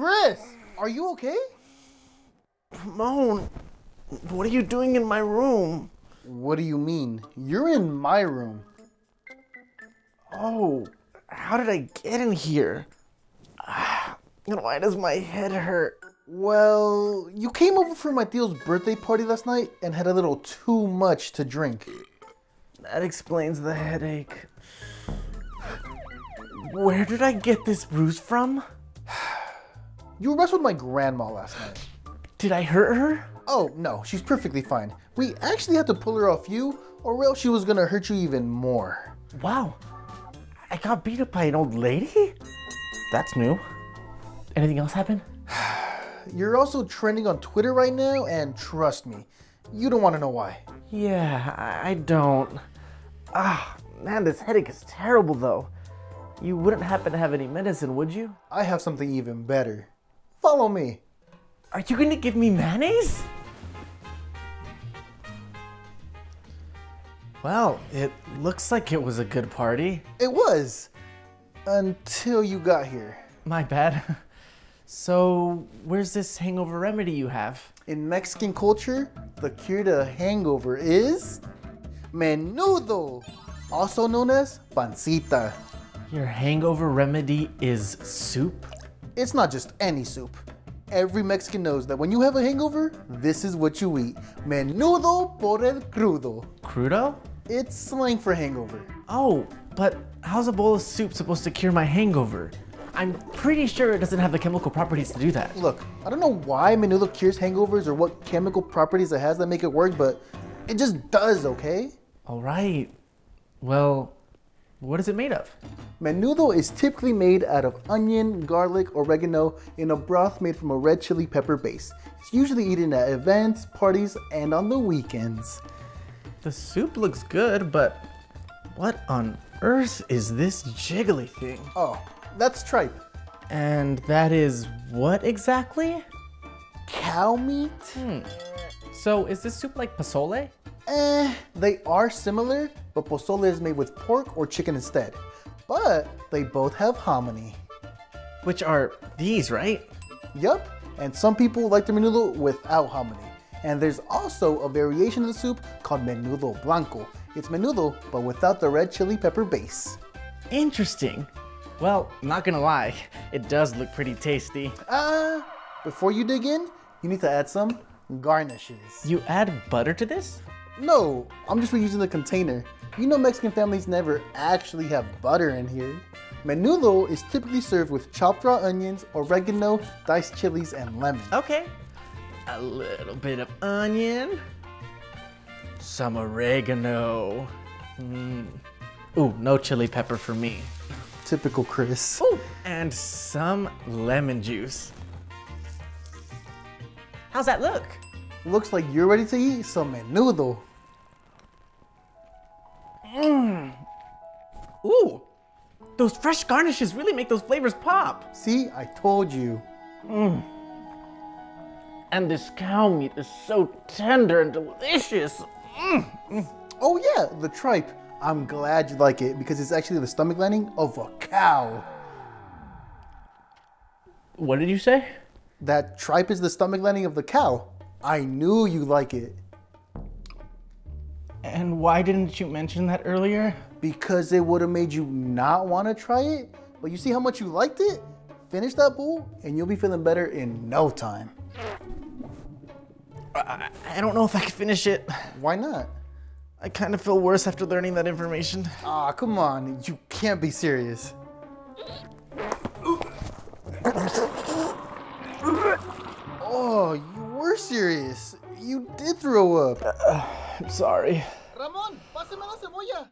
Chris, are you okay? Ramon, what are you doing in my room? What do you mean? You're in my room. Oh, how did I get in here? Why does my head hurt? Well, you came over for my tío's birthday party last night and had a little too much to drink. That explains the headache. Where did I get this bruise from? You wrestled my grandma last night. Did I hurt her? Oh, no, she's perfectly fine. We actually had to pull her off you, or else she was gonna hurt you even more. Wow, I got beat up by an old lady? That's new. Anything else happen? You're also trending on Twitter right now, and trust me, you don't want to know why. Yeah, I don't. Ah, man, this headache is terrible, though. You wouldn't happen to have any medicine, would you? I have something even better. Follow me. Are you gonna give me mayonnaise? Well, it looks like it was a good party. It was, until you got here. My bad. So, where's this hangover remedy you have? In Mexican culture, the cure to hangover is menudo, also known as pancita. Your hangover remedy is soup? It's not just any soup. Every Mexican knows that when you have a hangover, this is what you eat. Menudo por el crudo. Crudo? It's slang for hangover. Oh, but how's a bowl of soup supposed to cure my hangover? I'm pretty sure it doesn't have the chemical properties to do that. Look, I don't know why menudo cures hangovers or what chemical properties it has that make it work, but it just does, okay? All right. Well, what is it made of? Menudo is typically made out of onion, garlic, oregano in a broth made from a red chili pepper base. It's usually eaten at events, parties, and on the weekends. The soup looks good, but what on earth is this jiggly thing? Oh. That's tripe. And that is what exactly? Cow meat? So is this soup like pozole? They are similar, but pozole is made with pork or chicken instead. But they both have hominy. Which are these, right? Yup, and some people like their menudo without hominy. And there's also a variation of the soup called menudo blanco. It's menudo, but without the red chili pepper base. Interesting. Well, not gonna lie, it does look pretty tasty. Before you dig in, you need to add some garnishes. You add butter to this? No, I'm just reusing the container. You know Mexican families never actually have butter in here. Menudo is typically served with chopped raw onions, oregano, diced chilies, and lemon. Okay, a little bit of onion, some oregano. Ooh, no chili pepper for me. Typical Chris. Ooh, and some lemon juice. How's that look? Looks like you're ready to eat some menudo. Ooh, those fresh garnishes really make those flavors pop. See, I told you. And this cow meat is so tender and delicious. Oh yeah, the tripe. I'm glad you like it because it's actually the stomach lining of a cow. What did you say? That tripe is the stomach lining of the cow. I knew you'd like it. And why didn't you mention that earlier? Because it would have made you not want to try it. But you see how much you liked it? Finish that bowl and you'll be feeling better in no time. I don't know if I can finish it. Why not? I kind of feel worse after learning that information. Aw, come on, you can't be serious. Oh, you were serious. You did throw up. I'm sorry. Ramon, pásame la cebolla.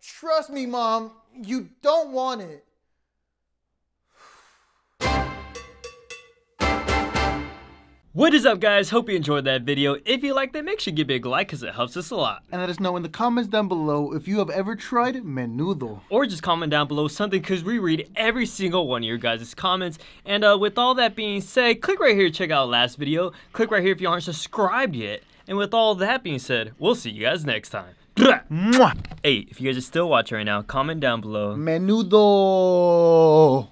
Trust me, Mom, you don't want it. What is up, guys? Hope you enjoyed that video. If you liked it, make sure you give it a like because it helps us a lot. And let us know in the comments down below if you have ever tried menudo. Or just comment down below something because we read every single one of your guys' comments. And with all that being said, click right here to check out our last video. Click right here if you aren't subscribed yet. And with all that being said, we'll see you guys next time. Hey, if you guys are still watching right now, comment down below. Menudo.